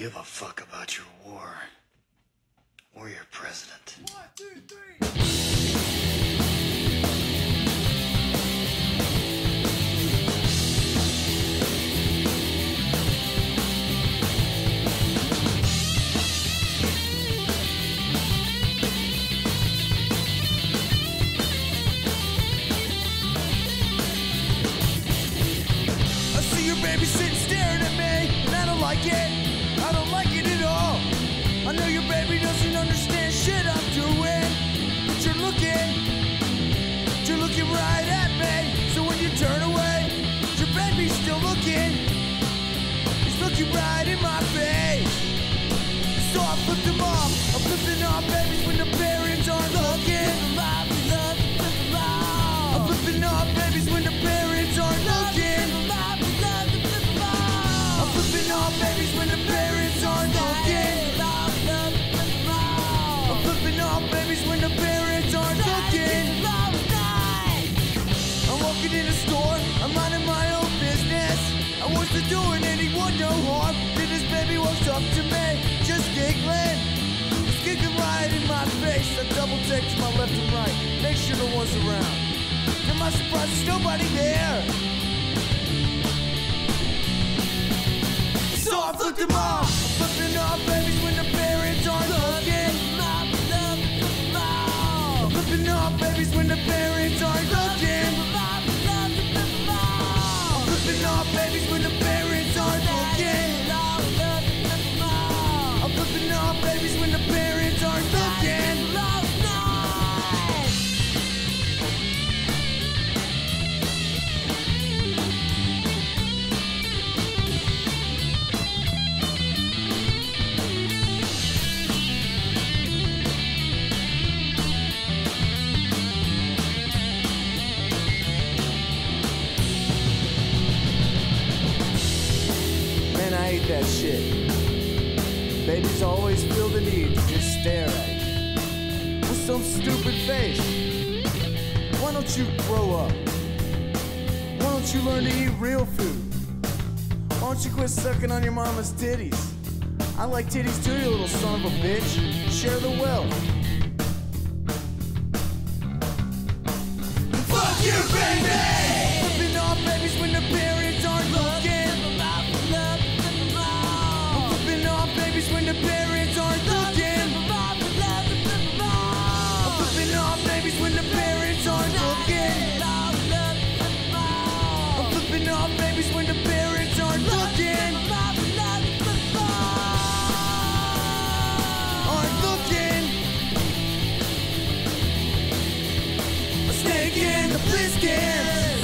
give a fuck about your war or your president. 1, 2, 3. I don't like it at all. I know your baby doesn't understand shit I'm doing, but you're looking right at me. So when you turn away, your baby's still looking. He's looking right in my face. So I flipped him off. I'm flipping off babies when the parents aren't looking. I'm flipping off babies when the parents aren't looking. Flipping off babies when the parents aren't looking. I'm flipping off babies when the parents aren't looking. I'm walking in a store, I'm minding my own business. I wasn't doing anyone no harm. Then this baby walks up to me, just giggling. He's giggling right in my face. I double take to my left and right, make sure no one's around. Am I surprised there's nobody there? So I flipped him off. I'm flipping off babies when the parents aren't looking. I'm flipping off babies when the parents aren't looking. I'm flipping off babies when the parents aren't looking. I'm flipping off babies when the parents aren't looking. I hate that shit. Babies always feel the need to just stare at you with some stupid face. Why don't you grow up? Why don't you learn to eat real food? Why don't you quit sucking on your mama's titties? I like titties too, you little son of a bitch. Share the wealth. Fuck you, baby! Flipping off babies when the parents aren't looking. When the parents aren't looking. I'm flipping off babies when the parents aren't looking. I'm flipping off babies when the parents aren't looking. Aren't looking. Snake and the Plisskens.